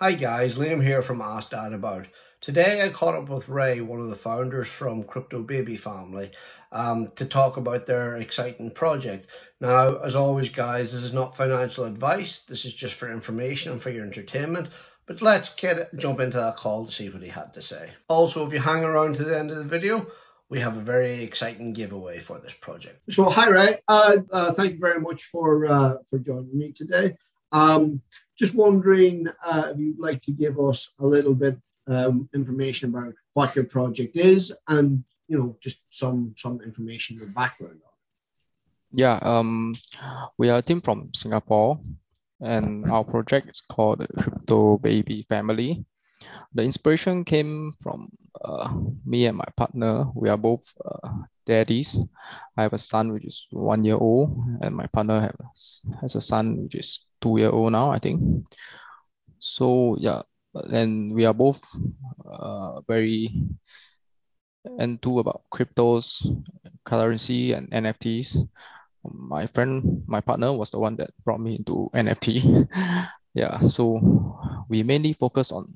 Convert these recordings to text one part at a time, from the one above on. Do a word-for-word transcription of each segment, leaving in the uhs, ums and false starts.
Hi guys, Liam here from Ask Dad About. Today I caught up with Ray, one of the founders from Crypto Baby Family, um, to talk about their exciting project. Now, as always guys, this is not financial advice, this is just for information and for your entertainment, but let's get jump into that call to see what he had to say. Also, if you hang around to the end of the video, we have a very exciting giveaway for this project. So hi Ray, uh, uh, thank you very much for, uh, for joining me today. Um, Just wondering uh, if you'd like to give us a little bit um, information about what your project is, and you know, just some some information and background on it. Yeah, um, we are a team from Singapore, and our project is called Crypto Baby Family. The inspiration came from uh, me and my partner. We are both uh, daddies. I have a son which is one year old, and my partner have, has a son which is two year old now, I think. So yeah, and we are both uh, very into about cryptos, currency, and N F Ts. My friend, my partner was the one that brought me into N F T. Yeah, so we mainly focus on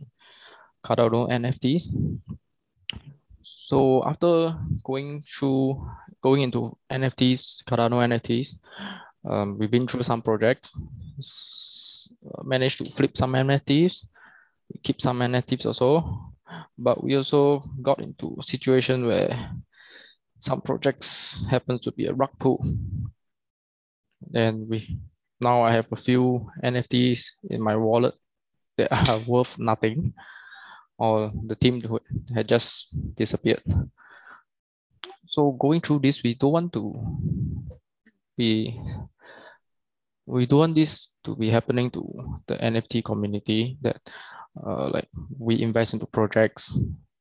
Cardano N F Ts. So after going through, going into N F Ts, Cardano N F Ts, um, we've been through some projects, managed to flip some N F Ts, keep some N F Ts also, but we also got into a situation where some projects happen to be a rug pull. Then we, now I have a few N F Ts in my wallet that are worth nothing, or the team had just disappeared. So going through this, we don't want to be, we don't want this to be happening to the N F T community, that uh, like we invest into projects,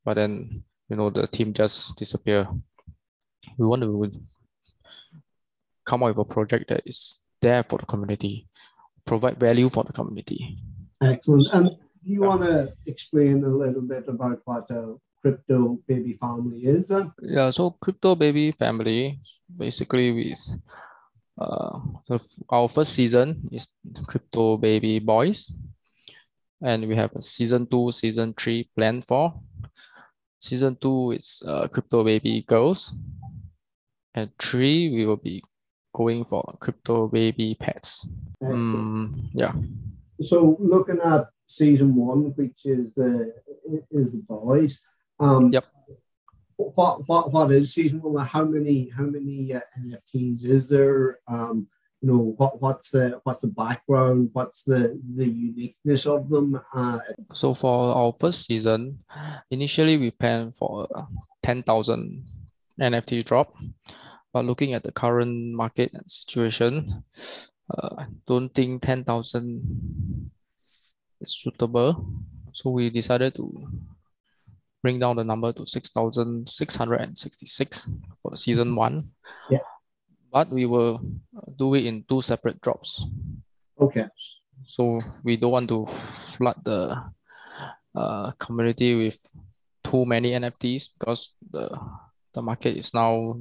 but then you know the team just disappear. We want to come up with a project that is there for the community, provide value for the community. Excellent. And do you want to explain a little bit about what a Crypto Baby Family is? Then? Yeah, so Crypto Baby Family, basically, we, uh, the, our first season is Crypto Baby Boys. And we have a season two, season three planned for. Season two is uh, Crypto Baby Girls. And three, we will be going for Crypto Baby Pets. Um, yeah. So looking at season one, which is the is the boys. Um, yep. What what what is season one? How many how many uh, N F Ts is there? Um, you know what what's the what's the background? What's the the uniqueness of them? Uh, so for our first season, initially we planned for ten thousand N F T drop, but looking at the current market situation, uh, I don't think ten thousand. It's suitable, so we decided to bring down the number to six thousand six hundred sixty-six for the season one. Yeah, but we will do it in two separate drops. Okay, so we don't want to flood the uh, community with too many N F Ts, because the the market is now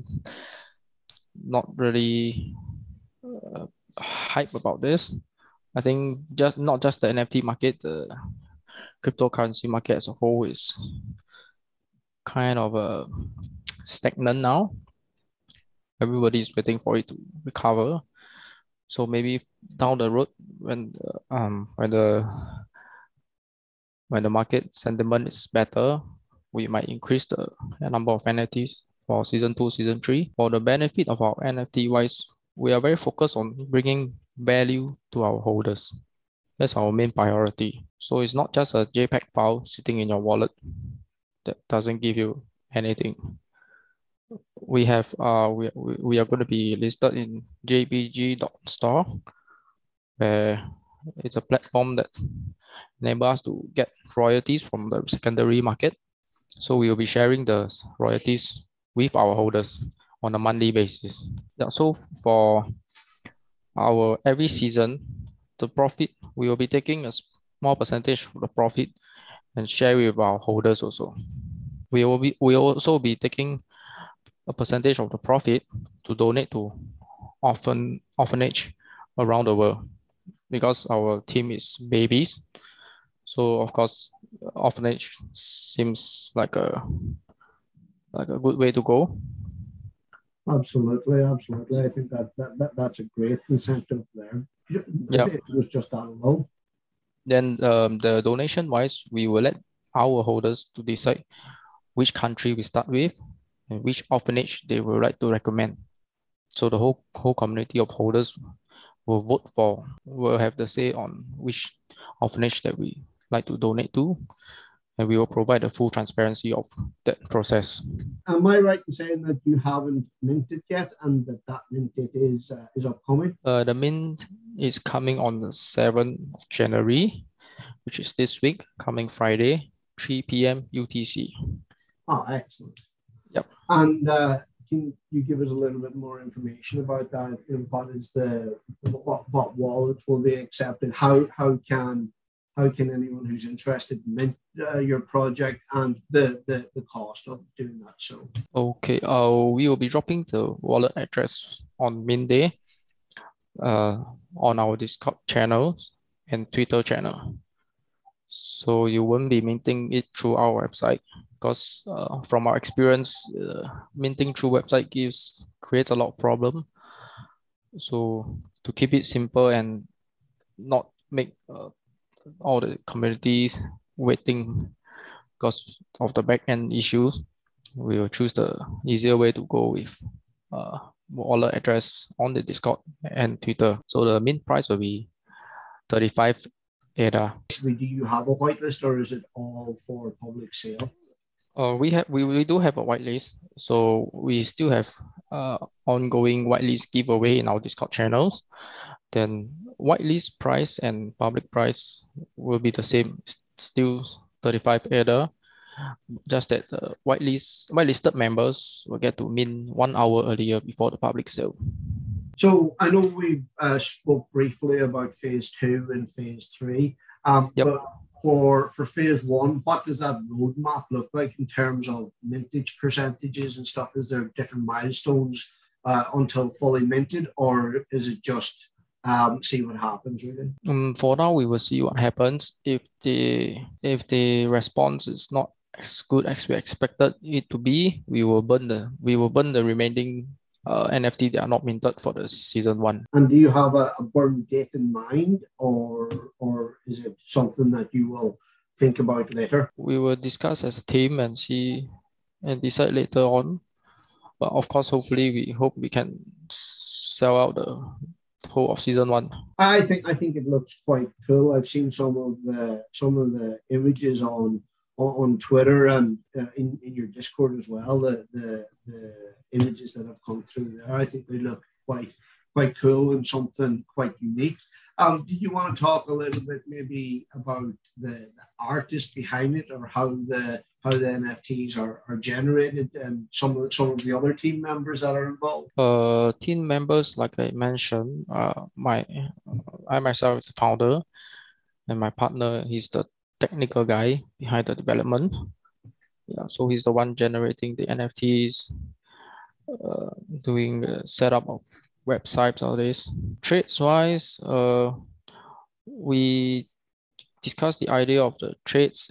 not really uh, hype about this. I think just not just the N F T market, the cryptocurrency market as a whole is kind of uh, stagnant now. Everybody's waiting for it to recover. So maybe down the road, when um when the when the market sentiment is better, we might increase the number of N F Ts for season two, season three. For the benefit of our N F T wise, we are very focused on bringing value to our holders. That's our main priority. So it's not just a JPEG file sitting in your wallet that doesn't give you anything. We have uh we we are going to be listed in J P G dot store, where it's a platform that enables us to get royalties from the secondary market. So we will be sharing the royalties with our holders on a monthly basis. Yeah, so for our every season, the profit, we will be taking a small percentage of the profit and share with our holders also. We will be we will also be taking a percentage of the profit to donate to orphan orphanage around the world, because our team is babies. So of course, orphanage seems like a like a good way to go. Absolutely, absolutely. I think that, that, that that's a great incentive there. Yeah, it was just that low. Then um, the donation wise, we will let our holders to decide which country we start with and which orphanage they would like to recommend. So the whole whole community of holders will vote for, will have the say on which orphanage that we like to donate to, and we will provide the full transparency of that process. Am I right in saying that you haven't minted yet, and that that mint date is uh, is upcoming? Uh, the mint is coming on the seventh of January, which is this week, coming Friday, three p m U T C. Oh, excellent. Yep. And uh, can you give us a little bit more information about that? What is the what, what wallets will be accepted? How how can How can anyone who's interested mint uh, your project, and the, the, the cost of doing that? So okay, uh, we will be dropping the wallet address on mint day uh, on our Discord channel and Twitter channel. So you won't be minting it through our website, because uh, from our experience, uh, minting through website gives creates a lot of problem. So to keep it simple and not make uh, all the communities waiting because of the back-end issues, we will choose the easier way to go with uh, wallet address on the Discord and Twitter. So the mint price will be thirty-five A D A. Do you have a whitelist, or is it all for public sale? Uh, we have we, we do have a whitelist, so we still have uh, ongoing whitelist giveaway in our Discord channels. Then whitelist price and public price will be the same, still thirty-five A D A, just that the whitelist whitelisted members will get to mint one hour earlier before the public sale. So I know we uh, spoke briefly about phase two and phase three, um, yep. But for for phase one, what does that roadmap look like in terms of mintage percentages and stuff? Is there different milestones uh, until fully minted, or is it just Um, see what happens, really? Um, for now, we will see what happens. If the if the response is not as good as we expected it to be, we will burn the we will burn the remaining uh, N F T that are not minted for the season one. And do you have a, a burn date in mind, or or is it something that you will think about later? We will discuss as a team and see and decide later on. But of course, hopefully, we hope we can sell out the whole of season one. I think I think it looks quite cool. I've seen some of the some of the images on on Twitter and uh, in in your Discord as well. The, the the images that have come through there, I think they look quite quite cool and something quite unique. Um, did you want to talk a little bit maybe about the, the artist behind it, or how the how the N F Ts are, are generated, and some of the, some of the other team members that are involved? Uh, team members, like I mentioned, uh, my I myself is the founder, and my partner is the technical guy behind the development. Yeah, so he's the one generating the N F Ts, uh, doing the setup of websites, all this. Trades wise, uh, we discussed the idea of the trades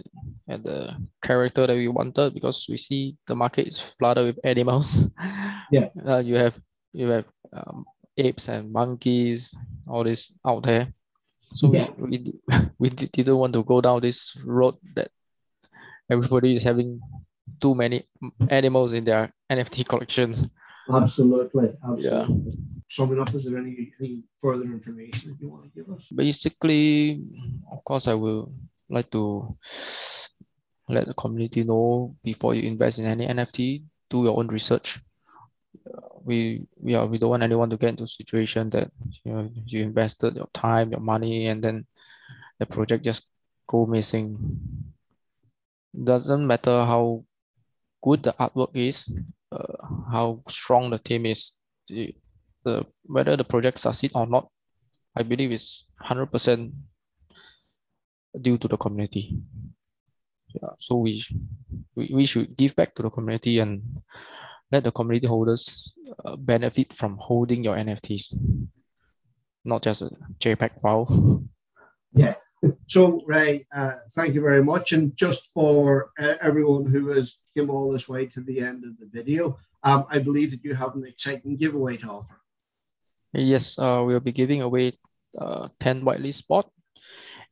and the character that we wanted, because we see the market is flooded with animals. Yeah, uh, you have you have um, apes and monkeys, all this out there. So yeah, we, we we didn't want to go down this road that everybody is having too many animals in their N F T collections. Absolutely, absolutely. Yeah. Summing up, is there any, any further information that you want to give us? Basically, of course, I will like to let the community know, before you invest in any N F T, do your own research. We we are we don't want anyone to get into a situation that, you know, you invested your time, your money, and then the project just go missing. Doesn't matter how good the artwork is, Uh, how strong the team is, the, the whether the project succeed or not, I believe is one hundred percent due to the community. Yeah, so we, we we should give back to the community and let the community holders uh, benefit from holding your N F Ts, not just a JPEG file. Yeah, So, Ray, uh, thank you very much. And just for uh, everyone who has come all this way to the end of the video, um, I believe that you have an exciting giveaway to offer. Yes, uh, we'll be giving away uh, ten whitelist spots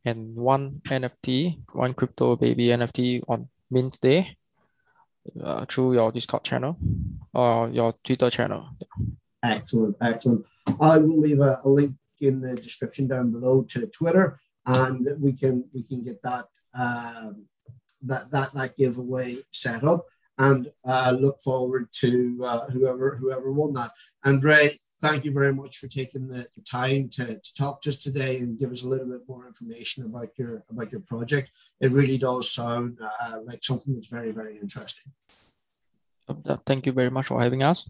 and one N F T, one Crypto Baby N F T on Mint Day uh, through your Discord channel or your Twitter channel. Excellent, excellent. I will leave a, a link in the description down below to Twitter, and we can we can get that um, that that that giveaway set up, and uh, look forward to uh, whoever whoever won that. And Ray, thank you very much for taking the, the time to, to talk to us today and give us a little bit more information about your about your project. It really does sound uh, like something that's very, very interesting. Thank you very much for having us.